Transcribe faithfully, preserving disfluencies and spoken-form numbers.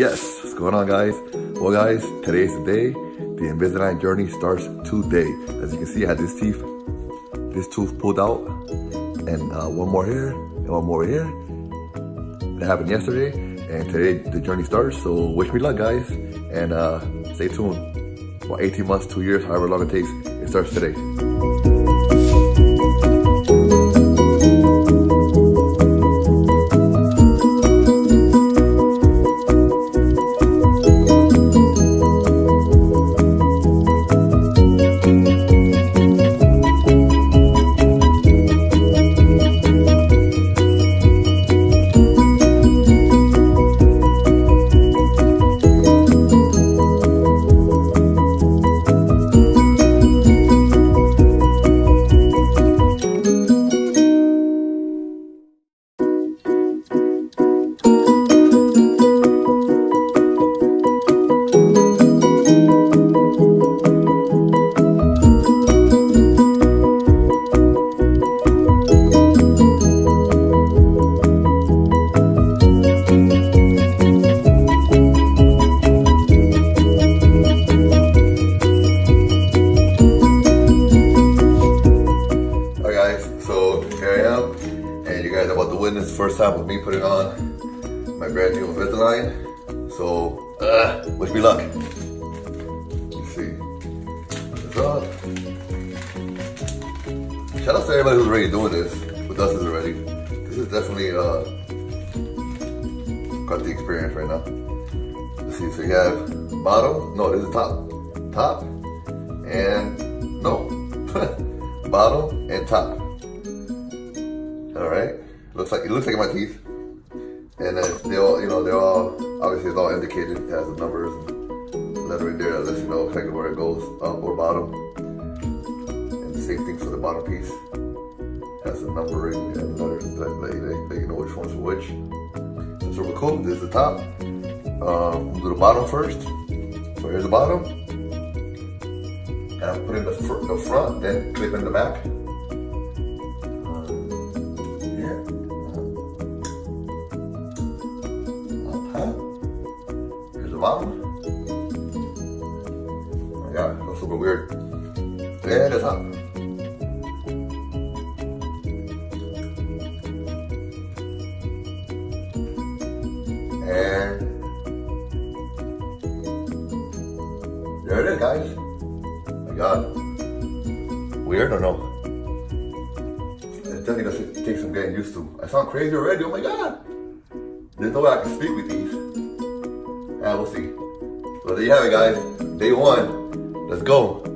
Yes, what's going on, guys? Well, guys, today's the day. The Invisalign journey starts today. As you can see, I had this teeth, this tooth pulled out, and uh, one more here, and one more here. That happened yesterday, and today the journey starts, so wish me luck, guys, and uh, stay tuned. Well, eighteen months, two years, however long it takes, it starts today. This first time with me putting on my brand new Invisalign, so uh, wish me luck. Let's see what's up. Shout out to everybody who's already doing this with us already. This is definitely uh, quite the experience right now. Let's see. So you have bottom. No, this is top, top, and no, bottom and top. All right. Looks like it looks like my teeth, and then they all, you know, they're all obviously it's all indicated. It has the numbers and lettering there that lets you know exactly where it goes, up or bottom. And the same thing for the bottom piece, it has the numbering and the letters that let you, let you know which one's for which. So it's really cool. This is the top. Um, do the bottom first. So here's the bottom, and I'm putting the, fr the front, then clipping the back. Bottom. Oh my god, that's super weird. And the top. And there it is, guys. Oh my god. Weird or no? It definitely does take some getting used to. I sound crazy already, oh my god. There's no way I can speak with these. And we'll see. So there you have it, guys. Day one. Let's go.